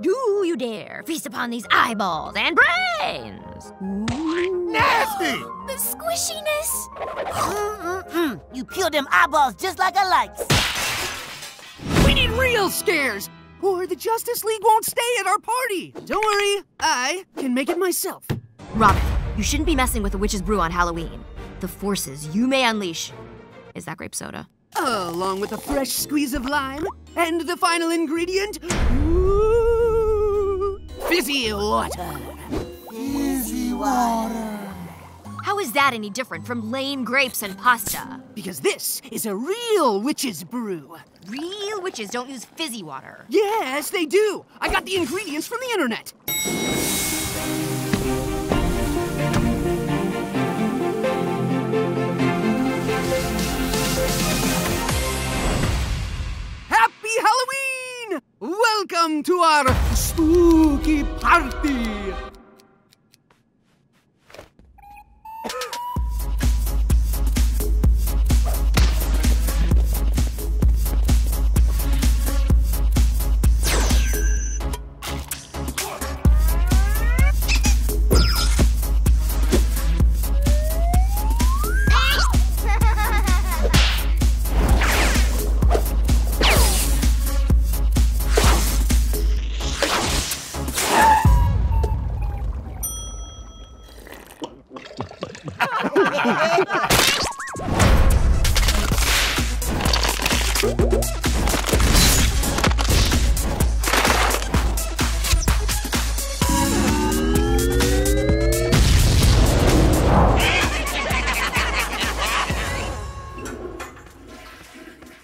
Do you dare feast upon these eyeballs and brains? Nasty! The squishiness! You peeled them eyeballs just like I likes. We need real scares, or the Justice League won't stay at our party. Don't worry, I can make it myself. Robin, you shouldn't be messing with the witch's brew on Halloween. The forces you may unleash is that grape soda. Along with a fresh squeeze of lime and the final ingredient, fizzy water. Fizzy water. How is that any different from lame grapes and pasta? Because this is a real witch's brew. Real witches don't use fizzy water. Yes, they do. I got the ingredients from the internet. Happy Halloween! Welcome to our spooky party.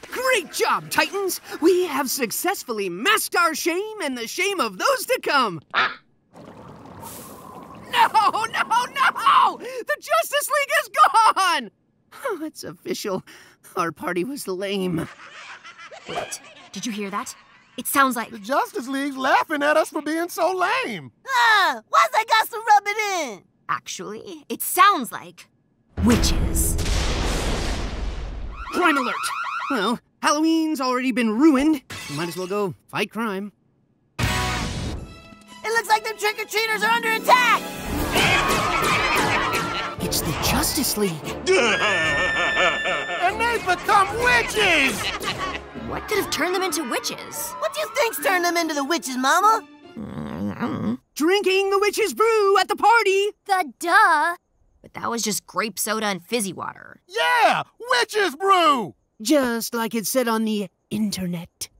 Great job, Titans! We have successfully masked our shame and the shame of those to come. No, no, no! The Justice League is gone! Oh, it's official. Our party was lame. Wait, did you hear that? It sounds like the Justice League's laughing at us for being so lame. Why's they got to rub it in? Actually, it sounds like witches. Crime alert! Well, Halloween's already been ruined. Might as well go fight crime. It looks like the trick-or-treaters are under attack! It's the Justice League. And they've become witches! What could have turned them into witches? What do you think's turned them into the witches, Mama? Drinking the witch's brew at the party! The duh! But that was just grape soda and fizzy water. Yeah! Witch's brew! Just like it said on the internet.